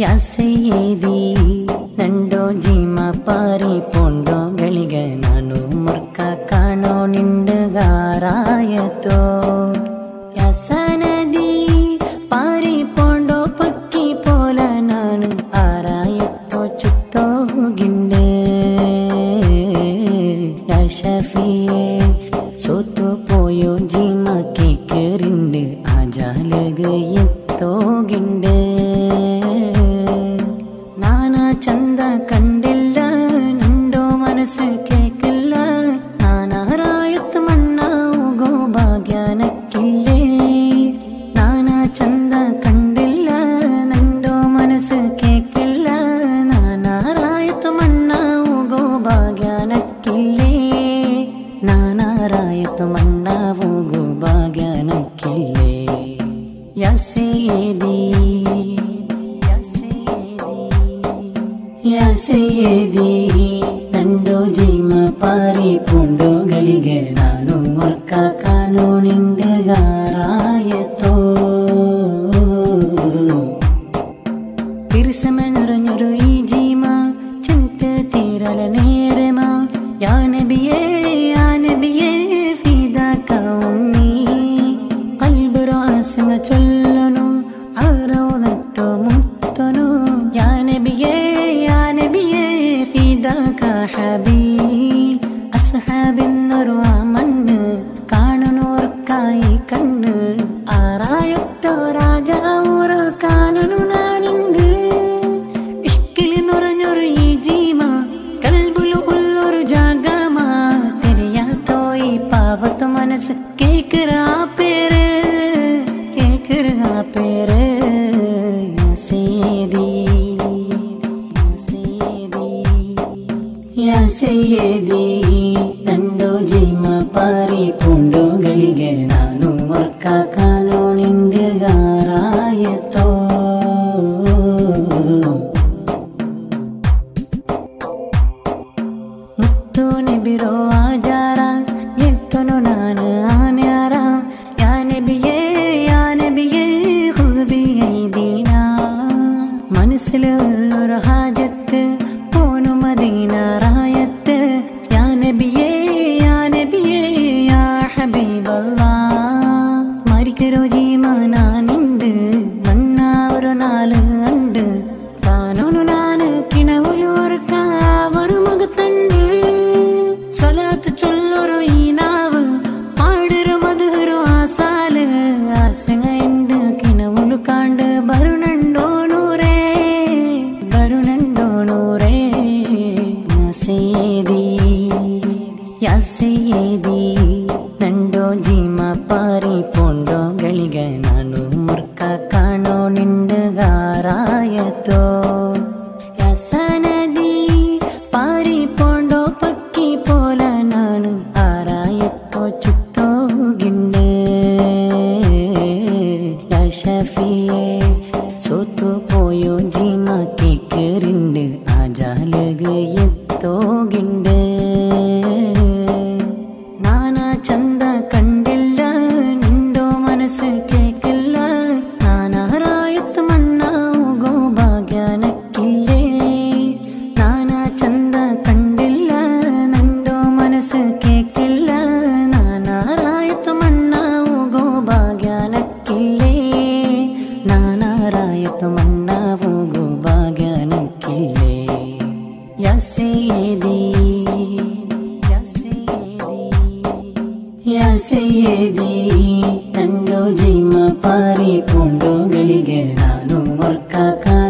ಯಾ ಸಯ್ಯೆದಿ ನಂಡೋಜಿ ಮಾಪಾರಿ ಪೊಂಡೋಗಳಿಗೆ ನಾನು ಮುರ್ಕ ಕಾಣೋ ನಿಂಡಗಾರಾಯತೋ ಯಸನದಿ ಪಾರಿ ಪೊಂಡೋ ಪಕ್ಕಿ ಪೋಲ ನಾನು ಆರಾಯತೋ ಚುತ್ತೋ ಗಿಂಡೆ ಯಾ ಶಫಿಯೇ ಸೋತು ಪೋಯೋ ಜೀಮಾ ಕೇಕರಿಂಡೆ ಆಜಾಲಗೆ ಎತ್ತೋ ಗಿಂಡೆ चंद कंडिल्ल नंडो मनस केकल्ल नानारायत मन्ना उगो भाग्यानक्किल्ले नाना चंद कंडिल्ल नंडो मनस केकल्ल नानारायत मन्ना उगो भाग्यानक्किल्ले नानारायत मन्ना उगो भाग्यानक्किल्ले या सय्येदी या सय्येदी नंडो जीमा पारी पुंडोगलिगे नानु मर्का कानो निंडगारायतो पिरसमे नुरु ई जीमा चिंत तीरल नेरमा या नबिये फिदा का उम्मी कल्बरो आसम चुल्लनु आरोदत्तो मुत्तनु केकरा पेरे या सय्येदी नंडो जीम पारी पुंडोगलिगे नानु मर्क कानो निंडगारायतो मुत्तु नबिरो आजार एत्तनु नानु आन्यार या नबिये खुदी दीना मनसिल उल्लुर हाजत पोनु मदीना या सय्येदी नंडो जीम पारी पुंडोगलिगे नानु मुर्क काणो निंडगारायतो यसनदी पारी पोंडो पक्की पोल नानु आरायतो चुत्तो गिंडे या शफिये सोतु पोयो जीम केकरिंडे आजालगे एत्तो गिंडे चंद कंडिल्ल निंडो मनस केकल्ल नानारायत मन्ना उगो भाग्यानक्किल्ले नाना चंद कंडिल्ल निंडो मनस केकल्ल नानारायत मन्ना उगो भाग्यानक्किल्ले नानारायत मन्ना उगो भाग्यानक्किल्ले या सय्येदी या सय्येदी नंडो जीम पारी पुंडोगलिगे नानु मर्क